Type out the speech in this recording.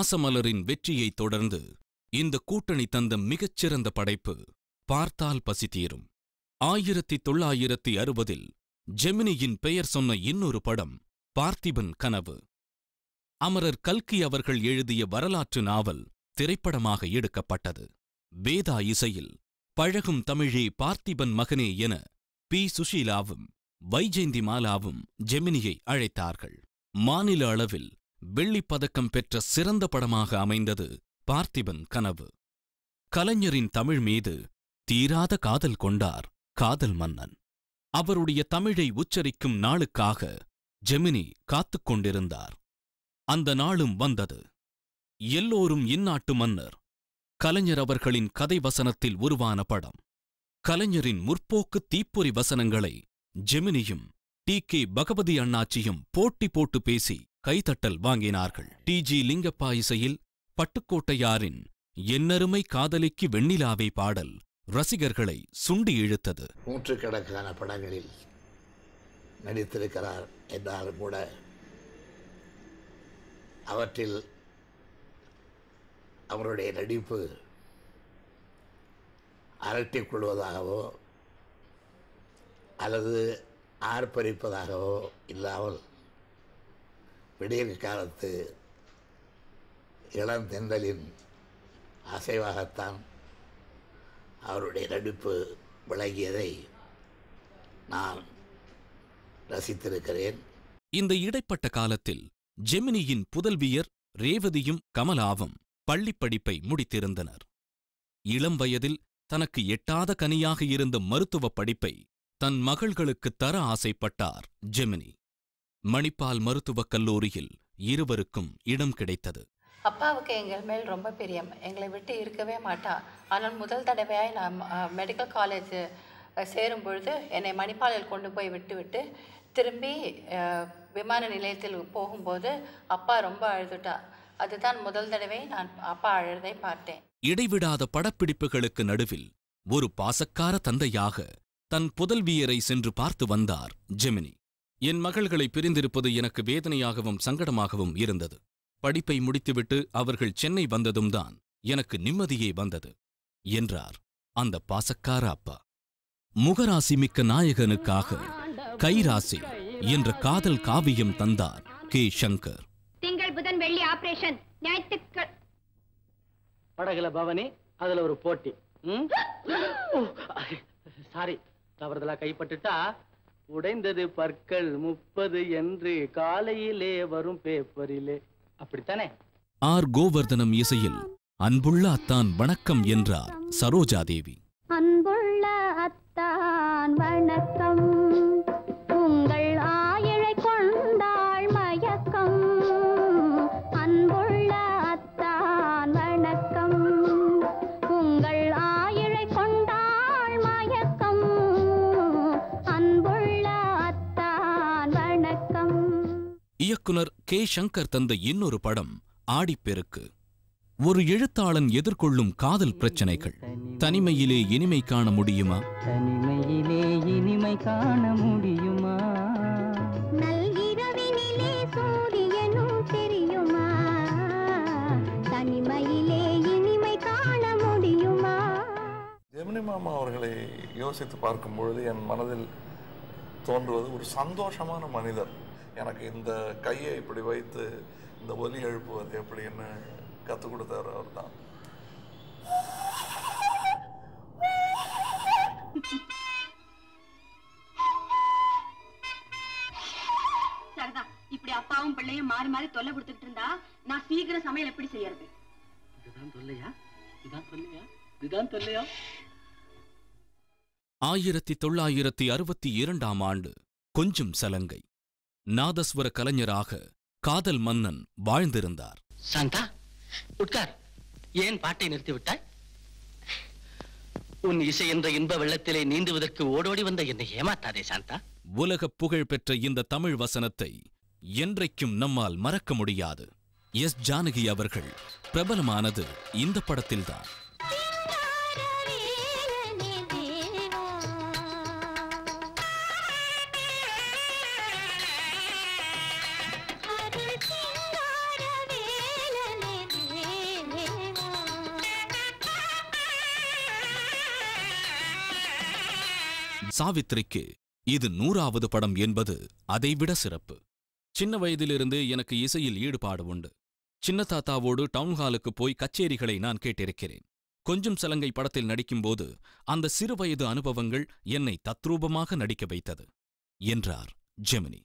பாசமலரின் வெற்றியைத் தொடர்ந்து இந்த கூட்டணி தந்த மிகச்சிறந்த படைப்பு பார்த்தால் பசிதீரும். 1960 ஜெமினியின் பெயர் சொன்ன இன்னொரு படம் பார்த்திபன் கனவு. அமரர் கல்கி அவர்கள் எழுதிய வரலாற்று நாவல் திரைப்படமாக எடுக்கப்பட்டது. வேதா இசையில் பழகும் தமிழே பார்த்திபன் மகனே என பி. சுஷீலாவும் வைஜெயந்தி மாலாவும் ஜெமினியை அழைத்தார்கள். மாநில அளவில் வெள்ளிப்பதக்கம் பெற்ற சிறந்த படமாக அமைந்தது பார்த்திபன் கனவு. கலைஞரின் தமிழ் மீது தீராத காதல் கொண்டார் காதல் மன்னன். அவருடைய தமிழை உச்சரிக்கும் நாளுக்காக ஜெமினி காத்துக் கொண்டிருந்தார். அந்த நாளும் வந்தது. எல்லோரும் இந்நாட்டு மன்னர் கலைஞர் அவர்களின் கதை வசனத்தில் உருவான படம். கலைஞரின் முற்போக்கு தீப்பொறி வசனங்களை ஜெமினியும் டி.கே. பகவதி அண்ணாச்சியும் போட்டி போட்டு பேசி கைதட்டல் வாங்கினார்கள். டி.ஜி. லிங்கப்பா இசையில் பட்டுக்கோட்டையாரின் என்னருமை காதலிக்கு வெண்ணிலாவை பாடல் ரசிகர்களை சுண்டி இழுத்தது. நூற்றுக்கணக்கான படங்களில் நடித்திருக்கிறார் என்றாலும் கூட அவற்றில் அவருடைய நடிப்பு அரட்டிக் கொள்வதாகவோ அல்லது ஆர்ப்பரிப்பதாகவோ இல்லாமல் விடியற் காலத்து இளந்தென்றலின் அசைவாகத்தான் அவருடைய நடிப்பு விளங்கியதை நான் ரசித்திருக்கிறேன். இந்த இடைப்பட்ட காலத்தில் ஜெமினியின் புதல்வியர் ரேவதியும் கமலாவும் பள்ளிப்படிப்பை முடித்திருந்தனர். இளம் வயதில் தனக்கு எட்டாத கனியாக இருந்த மருத்துவ படிப்பை தன் மகள்களுக்குத் தர ஆசைப்பட்டார் ஜெமினி. மணிப்பால் மருத்துவக் கல்லூரியில் இருவருக்கும் இடம் கிடைத்தது. அப்பாவுக்கு எங்கள் மேல் ரொம்ப பிரியம், எங்களை விட்டு இருக்கவே மாட்டா. ஆனால் முதல் தடவையாய் நான் மெடிக்கல் காலேஜ் சேரும்பொழுது என்னை மணிப்பாலில் கொண்டு போய் விட்டுவிட்டு திரும்பி விமான நிலையத்தில் போகும்போது அப்பா ரொம்ப அழுதுட்டா. அதுதான் முதல் தடவை நான் அப்பா அழுதை பார்த்தேன். இடைவிடாத படப்பிடிப்புகளுக்கு நடுவில் ஒரு பாசக்கார தந்தையாக தன் புதல்வியரை சென்று பார்த்து வந்தார் ஜெமினி. என் மகள்களை பிரிந்திருப்பது எனக்கு வேதனையாகவும் சங்கடமாகவும் இருந்தது. படிப்பை முடித்துவிட்டு அவர்கள் சென்னை வந்ததும் தான் எனக்கு நிம்மதியே வந்தது என்றார் அந்த பாசக்கார அப்பா. முகராசி மிக்க நாயகனுக்காக கைராசி என்ற காதல் காவியம் தந்தார் கே. சங்கர். திங்கள் புதன் வெள்ளி ஆபரேஷன், ஞாயிற்றுக்கிழமை படகுல பவனி, அதுல ஒரு போட்டி. சாரி, தவறுதலா கைப்பட்டுட்டா. உடைந்தது பற்கள் 30 என்று காலையிலே வரும் பேப்பரிலே, அப்படித்தானே? ஆர். கோவர்தனம் இசையில் அன்புள்ள அத்தான் வணக்கம் என்றார் சரோஜாதேவி. அன்புள்ள அத்தான் வணக்கம், உங்கள் ஆயழை கொண்டாள் மயக்கம். அன்புள்ள அத்தான் வணக்கம், உங்கள் ஆயழை கொண்டாள் மயக்கம். அன்புள்ள அத்தான் வணக்கம். இயக்குனர் கே. சங்கர் தந்த இன்னொரு படம் ஆடிப்பெருக்கு. ஒரு எழுத்தாளன் எதிர்கொள்ளும் காதல் பிரச்சனைகள். தனிமையிலே இனிமை காண முடியுமா? தனிமையிலே இனிமை காண முடியுமா? நல்கிரவினிலே சூரியனும் தெரியுமா? தனிமையிலே இனிமை காண முடியுமா? ஜெமினி மாமா அவர்களை யோசித்து பார்க்கும்பொழுது என் மனதில் தோன்றுவது ஒரு சந்தோஷமான மனிதர். எனக்கு இந்த கையை இப்படி வைத்து இந்த ஒலி எழுப்புவது எப்படின்னு கற்றுக் கொடுத்தவர் அவர் தான். சரதா, இப்படி அப்பாவும் பிள்ளையும் மாறி மாறி தொல்லை கொடுத்துட்டு இருந்தா நான் சீக்கிரம் சமையல் எப்படி செய்யறது? இதுதான் தொல்லையா? இதுதான் தொல்லையா? இதுதான் தொல்லையா? 1962 கொஞ்சம் சலங்கை. நாதஸ்வர கலைஞராக காதல் மன்னன் வாழ்ந்திருந்தார். சாந்தா, உட்கார். ஏன் பாட்டை நிறுத்திவிட்டாய்? உன் இசை என்ற இன்ப வெள்ளத்திலே நீந்துவதற்கு ஓடோடி வந்த என்னை ஏமாத்தாதே சாந்தா. உலக புகழ் பெற்ற இந்த தமிழ் வசனத்தை என்றைக்கும் நம்மால் மறக்க முடியாது. எஸ். ஜானகி அவர்கள் பிரபலமானது இந்த படத்தில்தான். சாவித்ரிக்கு இது 100வது படம் என்பது அதைவிட சிறப்பு. சின்ன வயதிலிருந்து எனக்கு இசையில் ஈடுபாடு உண்டு. சின்ன தாத்தாவோடு டவுன்ஹாலுக்கு போய் கச்சேரிகளை நான் கேட்டிருக்கிறேன். கொஞ்சம் சலங்கை படத்தில் நடிக்கும்போது அந்த சிறுவயது அனுபவங்கள் என்னை தத்ரூபமாக நடிக்க வைத்தது என்றார் ஜெமினி.